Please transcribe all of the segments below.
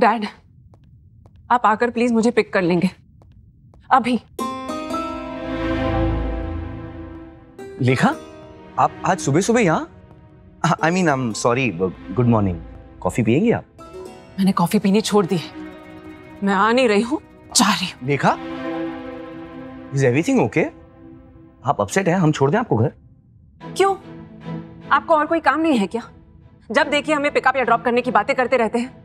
Dad, आप आकर please मुझे पिक कर लेंगे अभी। लेखा, आप आज सुबह सुबह यहाँ, I mean I am sorry, good morning. Coffee पियेंगी आप? मैंने कॉफी पीनी छोड़ दी है, मैं आ नहीं रही हूँ, जा रही हूँ। Lekha, is everything okay? आप अपसेट हैं, हम छोड़ दें आपको घर? क्यों, आपको और कोई काम नहीं है क्या? जब देखिए हमें पिकअप या ड्रॉप करने की बातें करते रहते हैं।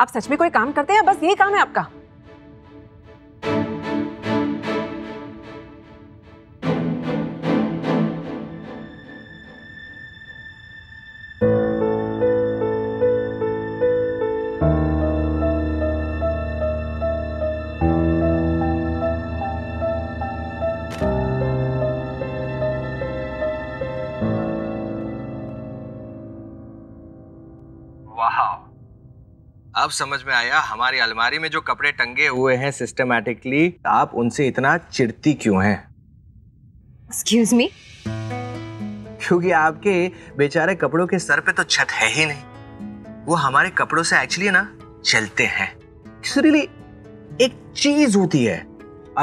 आप सच में कोई काम करते हैं या बस यही काम है आपका? अब समझ में आया हमारी अलमारी में जो कपड़े टंगे हुए हैं सिस्टमैटिकली, आप उनसे इतना चिढ़ती क्यों हैं? Excuse me? क्योंकि आपके बेचारे कपड़ों के सर पे तो छत है ही नहीं। वो हमारे कपड़ों से एक्चुअली ना चलते हैं। सुरीली, एक चीज होती है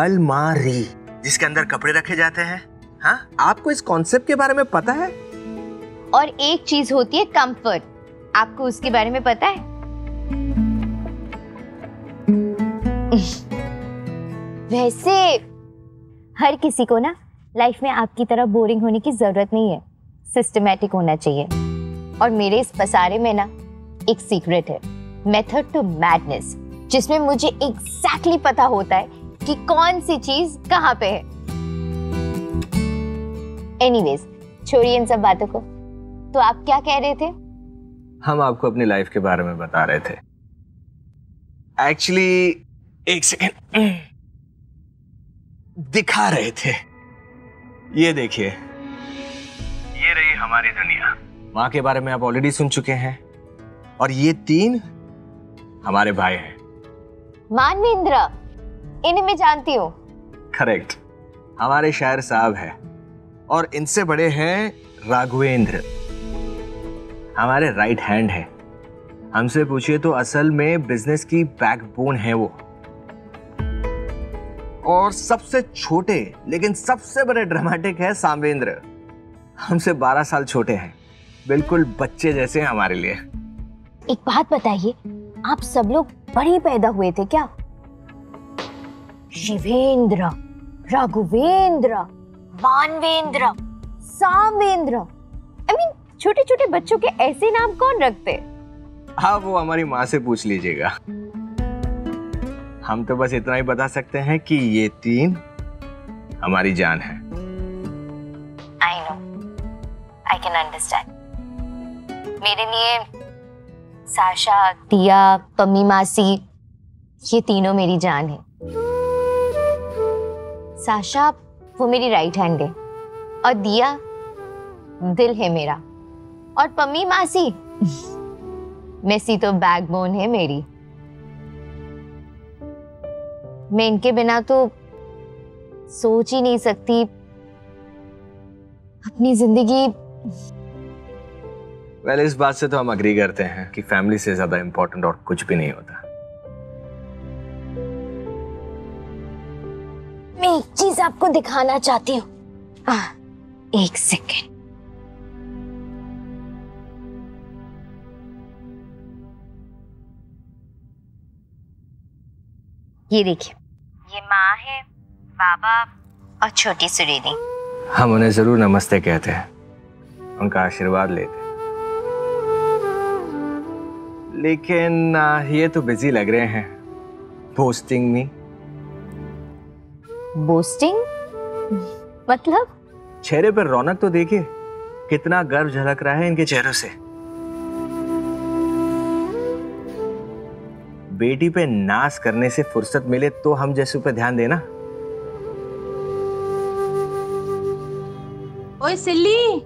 अलमारी जिसके अंदर कपड़े रखे जाते हैं। हाँ, आपको इस कॉन्सेप्ट के बारे में पता है? और एक चीज होती है कंफर्ट, आपको उसके बारे में पता है? वैसे हर किसी को ना लाइफ में आपकी तरह बोरिंग होने की जरूरत नहीं है, सिस्टमैटिक होना चाहिए। और मेरे इस पसारे में ना एक सीक्रेट है, मेथड टू मैडनेस, जिसमें मुझे एग्जैक्टली पता होता है कि कौन सी चीज कहाँ पे है। एनीवेज, छोड़िए इन सब बातों को। तो आप क्या कह रहे थे? हम आपको अपनी लाइफ के बारे में बता रहे थे। एक्चुअली एक सेकेंड, दिखा रहे थे। ये देखिए, ये रही हमारी दुनिया। माँ के बारे में आप ऑलरेडी सुन चुके हैं। और ये तीन हमारे भाई हैं। मानवेंद्र, इन्हें मैं जानती हूँ। करेक्ट, हमारे शायर साहब हैं। और इनसे बड़े हैं राघवेंद्र, हमारे राइट हैंड हैं। हमसे पूछिए तो असल में बिजनेस की बैकबोन है वो। और सबसे छोटे लेकिन सबसे बड़े ड्रामेटिक है सांबेंद्र, हमसे 12 साल छोटे हैं, बिल्कुल बच्चे जैसे हैं हमारे लिए। एक बात बताइए, आप सब लोग बड़े पैदा हुए थे क्या? शिवेंद्र, राघवेंद्र, मानवेंद्र, सांबेंद्र, आई मीन छोटे छोटे बच्चों के ऐसे नाम कौन रखते हैं? हाँ, वो हमारी माँ से पूछ लीजिएगा। हम तो बस इतना ही बता सकते हैं कि ये तीन हमारी जान है। I know, I can understand. मेरे लिए साशा, तिया, पम्मी मासी, ये तीनों मेरी जान है। साशा वो मेरी राइट हैंड है, और दिया दिल है मेरा, और पम्मी मासी मेसी तो बैकबोन है मेरी। मैं इनके बिना तो सोच ही नहीं सकती अपनी जिंदगी। well, इस बात से तो हम अग्री करते हैं कि फैमिली से ज्यादा इम्पोर्टेंट और कुछ भी नहीं होता। मैं एक चीज आपको दिखाना चाहती हूँ। एक सेकेंड, ये देखिए, ये माँ है, बाबा और छोटी सुरीली। हम उन्हें जरूर नमस्ते कहते हैं, उनका आशीर्वाद लेते हैं। लेकिन ये तो बिजी लग रहे हैं बोस्टिंग में। बोस्टिंग मतलब? चेहरे पर रौनक तो देखिए, कितना गर्व झलक रहा है इनके चेहरों से। बेटी पे नाश करने से फुर्सत मिले तो हम जैसे पे ध्यान देना। ओए सिल्ली,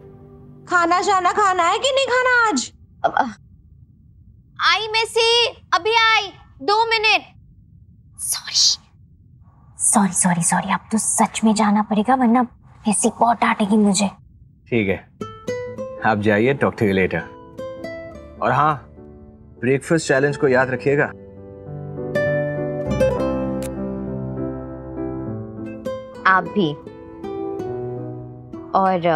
खाना शाना खाना है कि नहीं खाना आज? आई मेसी, अभी आई, 2 मिनट। सॉरी, अब तो सच में जाना पड़ेगा वरना मेसी बहुत डांटेगी मुझे। ठीक है, आप जाइए, टॉक टू यू लेटर। और हाँ, ब्रेकफास्ट चैलेंज को याद रखिएगा। आप भी। और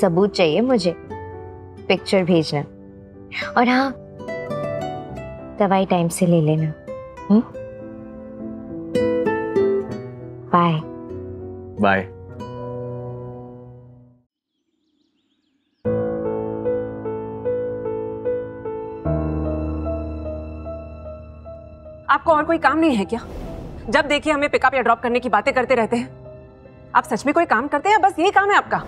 सबूत चाहिए मुझे, पिक्चर भेजना। और हाँ, दवाई टाइम से ले लेना। Bye bye. आपको और कोई काम नहीं है क्या? जब देखिए हमें पिकअप या ड्रॉप करने की बातें करते रहते हैं। आप सच में कोई काम करते हैं? बस यही काम है आपका?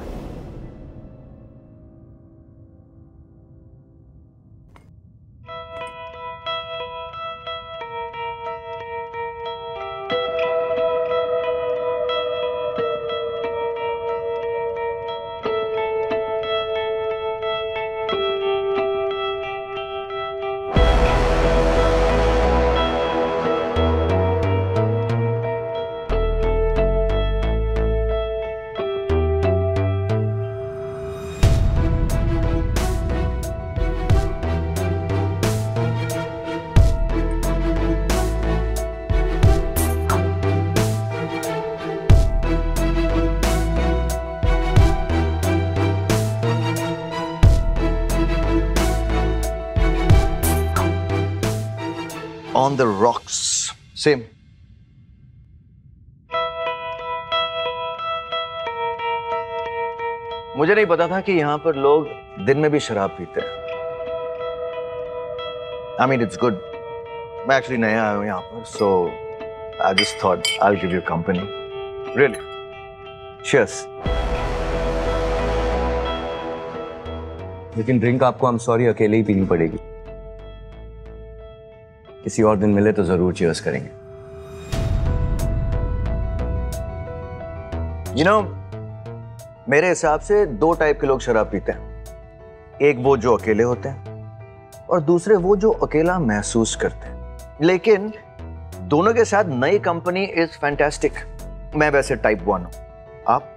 On the rocks, same. मुझे नहीं पता था कि यहाँ पर लोग दिन में भी शराब पीते हैं। I mean it's good. मैं actually नया आया हूँ यहाँ पर, so I just thought I'll give you company. Really? Cheers. लेकिन ड्रिंक आपको I'm sorry अकेले ही पीनी पड़ेगी। किसी और दिन मिले तो जरूर चीयर्स करेंगे। You know, मेरे हिसाब से दो टाइप के लोग शराब पीते हैं। एक वो जो अकेले होते हैं और दूसरे वो जो अकेला महसूस करते हैं। लेकिन दोनों के साथ नई कंपनी इज फैंटास्टिक। मैं वैसे टाइप 1 हूं। आप?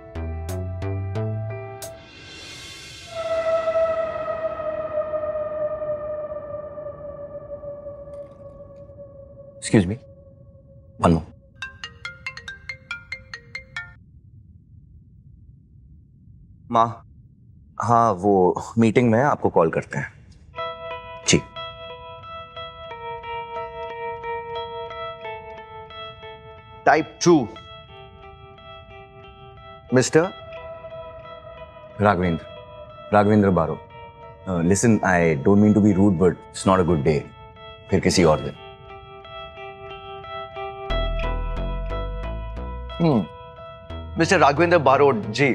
Excuse me. One more. माँ, हाँ वो मीटिंग में आपको कॉल करते हैं। जी। टाइप 2, मिस्टर राघवेंद्र बारो। Listen, I don't mean to be rude, but it's not a good day. फिर किसी और दिन। मिस्टर राघवेंद्र बारोट जी,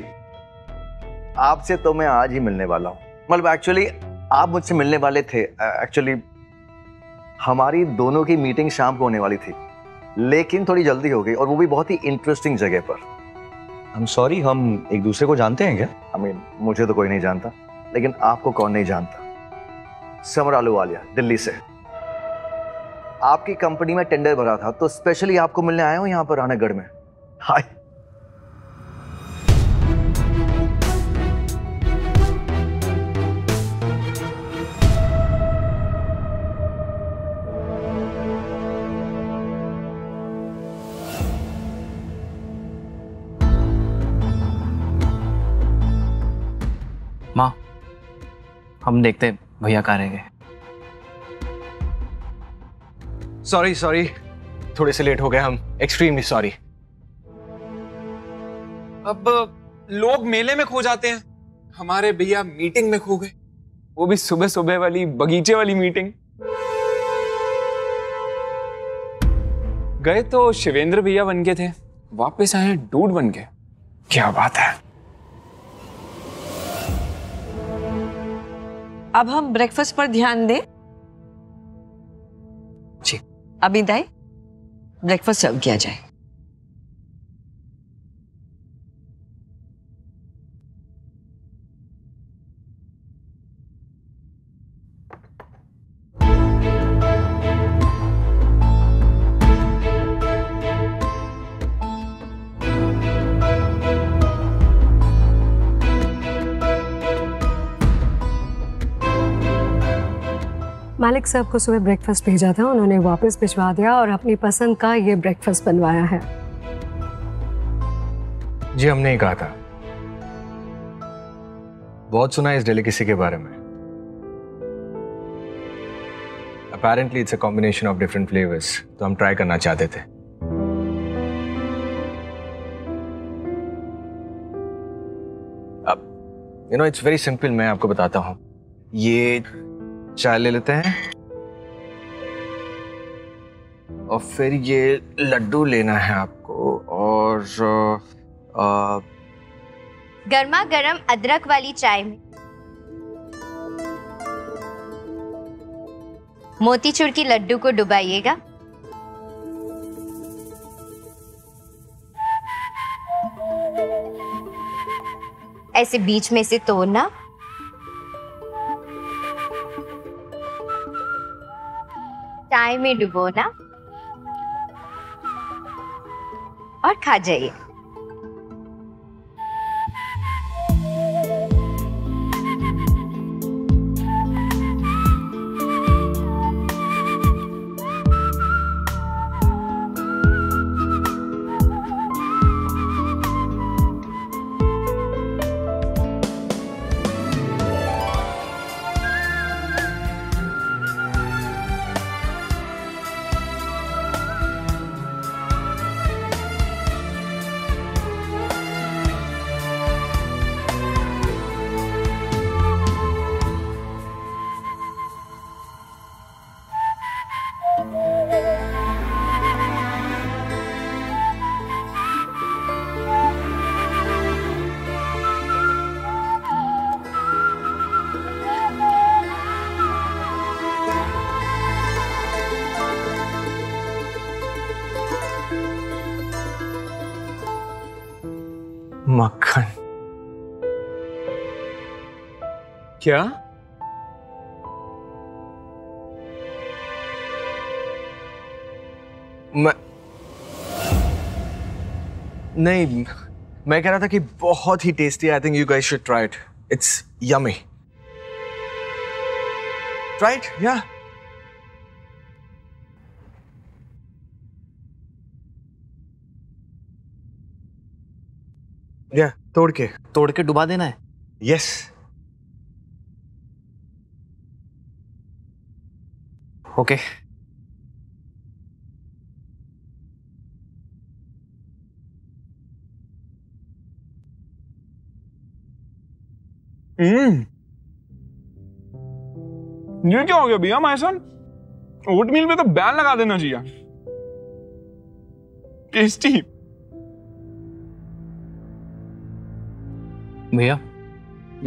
आपसे तो मैं आज ही मिलने वाला हूँ। मतलब एक्चुअली आप मुझसे मिलने वाले थे। एक्चुअली हमारी दोनों की मीटिंग शाम को होने वाली थी, लेकिन थोड़ी जल्दी हो गई, और वो भी बहुत ही इंटरेस्टिंग जगह पर। आई एम सॉरी, हम एक दूसरे को जानते हैं क्या? आई मीन मुझे तो कोई नहीं जानता, लेकिन आपको कौन नहीं जानता। समरालू वालिया, दिल्ली से। आपकी कंपनी में टेंडर भरा था, तो स्पेशली आपको मिलने आया हूँ यहाँ पर रानागढ़ में। हाय। माँ, हम देखते भैया कहाँ रह गए। सॉरी, थोड़े से लेट हो गए हम। Extremely sorry. अब लोग मेले में खो जाते हैं, हमारे भैया मीटिंग में खो गए, वो भी सुबह सुबह वाली बगीचे वाली मीटिंग। गए तो शिवेंद्र भैया बन के थे, वापस आए डूड बन के। क्या बात है। अब हम ब्रेकफास्ट पर ध्यान दें जी। अभी दाई ब्रेकफास्ट सर्व किया जाए। मालिक साहब को सुबह ब्रेकफास्ट भेजा था, उन्होंने वापस भिजवा दिया और अपनी पसंद का ये ब्रेकफास्ट बनवाया है। जी हमने ही कहा था, बहुत सुना इस डेलिकेसी के बारे में। Apparently it's a combination of different flavors, तो हम ट्राई करना चाहते थे। अब it's very simple, मैं आपको बताता हूँ। ये चाय ले लेते हैं और फिर ये लड्डू लेना है आपको और गर्मा गर्म अदरक वाली चाय में मोतीचूर की लड्डू को डुबाइएगा। ऐसे बीच में से तोड़ना चाय में डुबोना और खा जाइए। मक्खन क्या? मैं कह रहा था कि बहुत ही tasty. I think you guys should try it, it's yummy. Try it, या तोड़ के डुबा देना है। यस। ओके। ये क्या हो गया भैया माय सन? ओटमील में तो बैन लगा देना चाहिए। टेस्टी भैया,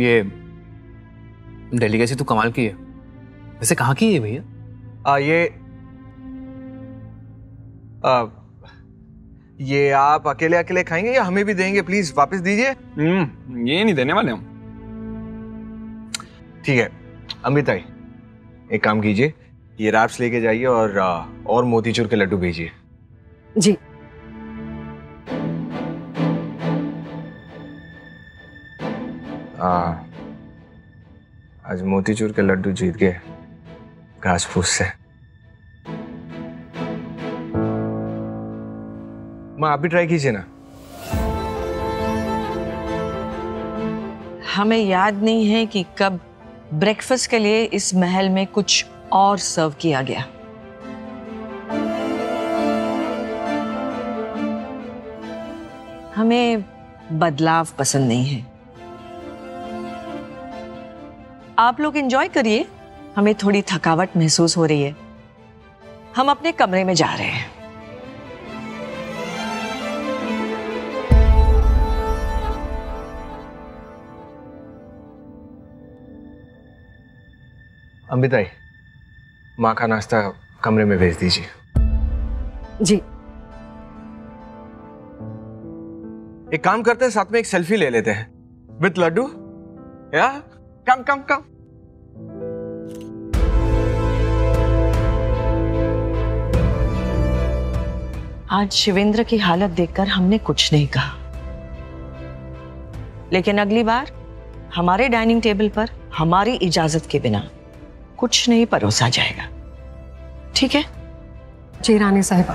ये डेलिकेसी तो कमाल की है। वैसे कहाँ की है भैया? ये आप अकेले अकेले खाएंगे या हमें भी देंगे? प्लीज वापस दीजिए। ये नहीं देने वाले हम। ठीक है अमिताई, एक काम कीजिए, ये रैप्स लेके जाइए और मोतीचूर के लड्डू भेजिए। जी आज मोतीचूर के लड्डू जीत गए घास फूस से। माँ आप भी ट्राई कीजिए ना। हमें याद नहीं है कि कब ब्रेकफास्ट के लिए इस महल में कुछ और सर्व किया गया। हमें बदलाव पसंद नहीं है। आप लोग एंजॉय करिए, हमें थोड़ी थकावट महसूस हो रही है। हम अपने कमरे में जा रहे हैं। अमिताई, माँ का नाश्ता कमरे में भेज दीजिए। जी। एक काम करते हैं, साथ में एक सेल्फी ले लेते हैं विद लड्डू। या कम आज शिवेंद्र की हालत देखकर हमने कुछ नहीं कहा, लेकिन अगली बार हमारे डाइनिंग टेबल पर हमारी इजाजत के बिना कुछ नहीं परोसा जाएगा। ठीक है जी रानी साहिबा।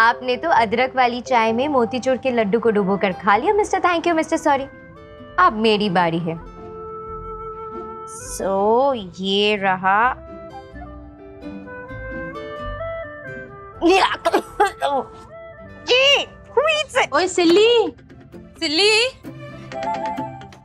आपने तो अदरक वाली चाय में मोतीचूर के लड्डू को डुबोकर खा लिया mister thank you mister sorry. अब मेरी बारी है। सो ये रहा ओए सिल्ली सिल्ली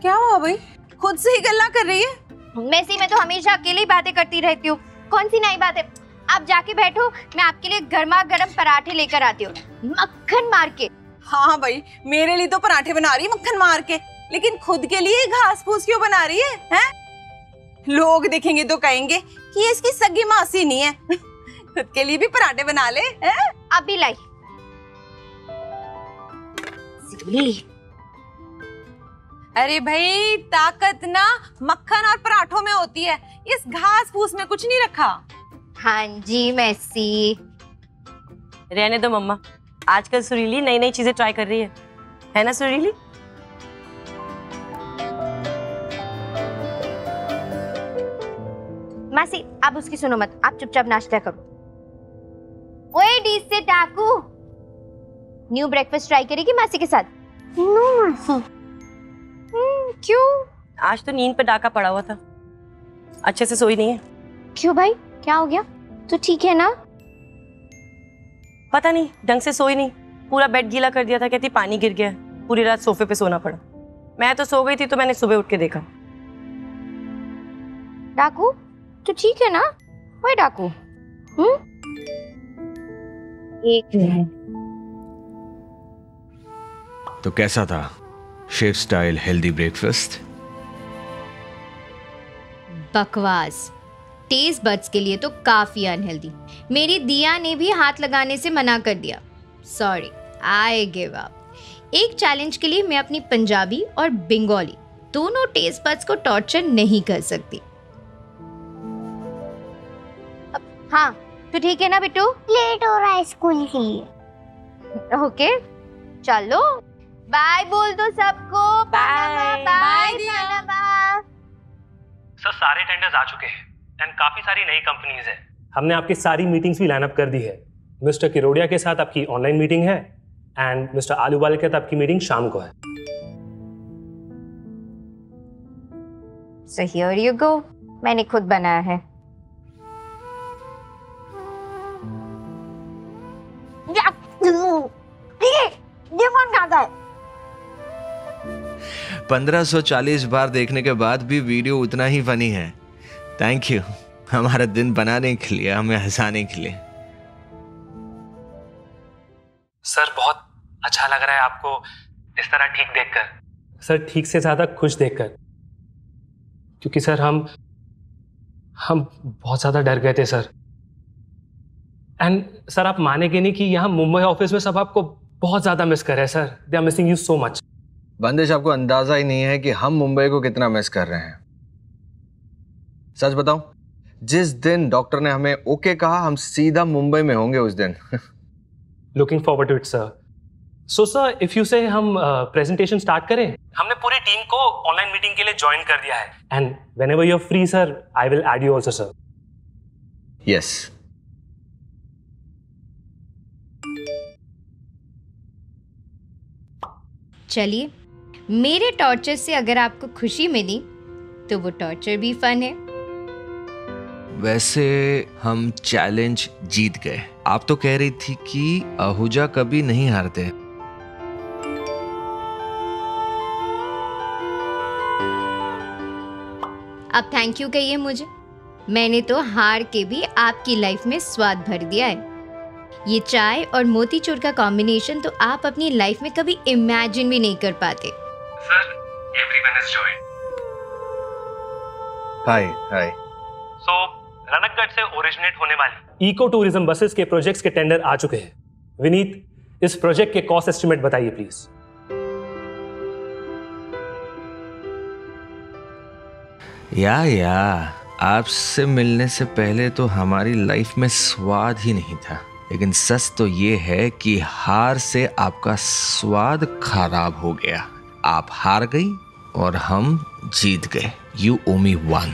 क्या हुआ भाई, खुद से ही गल्ला कर रही है। मैसी मैं तो हमेशा अकेले ही बातें करती रहती हूँ, कौन सी नई बात है। आप जाके बैठो, मैं आपके लिए गर्मा गर्म पराठे लेकर आती हूँ मक्खन मार के। हाँ भाई मेरे लिए तो पराठे बना रही है मक्खन मार के, लेकिन खुद के लिए घास फूस क्यों बना रही है, लोग देखेंगे तो कहेंगे कि ये इसकी सगी मासी नहीं है। खुद के लिए भी पराठे बना ले हैं? अभी लाई सिली। अरे भाई ताकत ना मक्खन और पराठों में होती है, इस घास फूस में कुछ नहीं रखा। हाँ जी मैसी रहने दो मम्मा, आजकल सुरीली नई नई चीजें ट्राई कर रही है ना सुरीली। मासी आप उसकी सुनो मत, आप चुपचाप नाश्ता करो। ओए डी से डाकू, न्यू ब्रेकफास्ट ट्राई करेगी मासी के साथ। नो मासी। क्यों? आज तो नींद पे डाका पड़ा हुआ था, अच्छे से सोई नहीं है। क्यों भाई क्या हो गया? तो ठीक है ना? पता नहीं ढंग से सोई नहीं, पूरा बेड गीला कर दिया था, कहती पानी गिर गया, पूरी रात सोफे पे सोना पड़ा। मैं तो सो गई थी तो मैंने सुबह उठ के देखा। डाकू तो ठीक है ना? ओए डाकू एक मिनट। तो कैसा था शेफ स्टाइल हेल्दी ब्रेकफास्ट? बकवास, टेस्ट बड्स के लिए तो काफी अनहेल्दी। मेरी दिया ने भी हाथ लगाने से मना कर दिया। Sorry I give up. एक चैलेंज के लिए मैं अपनी पंजाबी और बंगाली दोनों टेस्ट बड्स को टॉर्चर नहीं कर सकती। हाँ तो ठीक है ना बिट्टू, लेट हो रहा है स्कूल के लिए। ओके चलो बाय बोल दो सबको। Bye bye bye. सर सारे टेंडर्स आ चुके हैं, काफी सारी नई कंपनीज हैं। हमने आपकी सारी मीटिंग्स भी लाइन अप कर दी है। मिस्टर किरोड़िया के साथ आपकी ऑनलाइन मीटिंग है एंड मिस्टर आलूवाले के साथ आपकी मीटिंग शाम को है। So here you go. मैंने खुद बनाया है। ये कौन खाता है? 1540 बार देखने के बाद भी वीडियो उतना ही फनी है। थैंक यू हमारा दिन बनाने के लिए, हमें हंसाने के लिए। सर बहुत अच्छा लग रहा है आपको इस तरह ठीक देखकर। सर ठीक से ज्यादा खुश देखकर, क्योंकि सर हम बहुत ज्यादा डर गए थे सर। एंड सर आप मानेंगे नहीं कि यहाँ मुंबई ऑफिस में सब आपको बहुत ज्यादा मिस कर रहे हैं sir. They are missing you so much. बंदिश आपको अंदाजा ही नहीं है कि हम मुंबई को कितना मिस कर रहे हैं। सच बताऊं जिस दिन डॉक्टर ने हमें ओके कहा हम सीधा मुंबई में होंगे उस दिन। Looking forward to it sir. So sir if you say हम प्रेजेंटेशन स्टार्ट करें। हमने पूरी टीम को ऑनलाइन मीटिंग के लिए ज्वाइन कर दिया है and whenever you are free sir I will add you also sir. Yes चलिए, मेरे टॉर्चर से अगर आपको खुशी मिली तो वो टॉर्चर भी फन है। वैसे हम चैलेंज जीत गए। आप तो कह रही थी कि आहूजा कभी नहीं हारते। अब थैंक यू कहिए मुझे, मैंने तो हार के भी आपकी लाइफ में स्वाद भर दिया है। ये चाय और मोतीचूर का कॉम्बिनेशन तो आप अपनी लाइफ में कभी इमेजिन भी नहीं कर पाते। Sir everyone is joined. Hi hi. So Rankagarh से ओरिजिनेट होने वाली इको टूरिज्म बसेस के प्रोजेक्ट्स के टेंडर आ चुके हैं। विनीत इस प्रोजेक्ट के कॉस्ट एस्टिमेट बताइए प्लीज। या आपसे मिलने से पहले तो हमारी लाइफ में स्वाद ही नहीं था, लेकिन सच तो ये है कि हार से आपका स्वाद खराब हो गया। आप हार गई और हम जीत गए। You owe me one.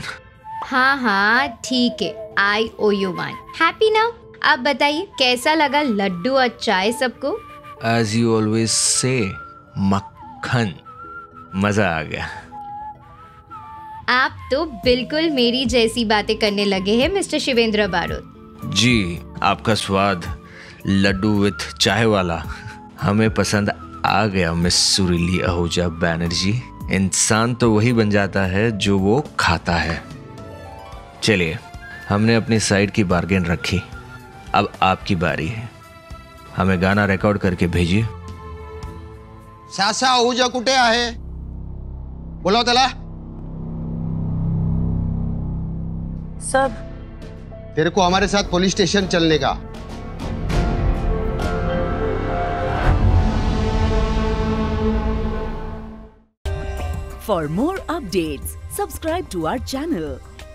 हाँ हाँ ठीक है, I owe you one. Happy now? आप बताइए कैसा लगा लड्डू और चाय सबको? एज यू ऑलवेज से मक्खन, मजा आ गया। आप तो बिल्कुल मेरी जैसी बातें करने लगे हैं मिस्टर शिवेंद्र बारोट जी। आपका स्वाद लड्डू विथ चाय वाला हमें पसंद आ गया मिस सुरीली आहूजा बैनर्जी। इंसान तो वही बन जाता है जो वो खाता है। चलिए, हमने अपनी साइड की बार्गेन रखी, अब आपकी बारी है। हमें गाना रिकॉर्ड करके भेजिए। सासा आहूजा कुठे आहे? बोला तला सर, तेरे को हमारे साथ पुलिस स्टेशन चलने का। For more updates, subscribe to our channel,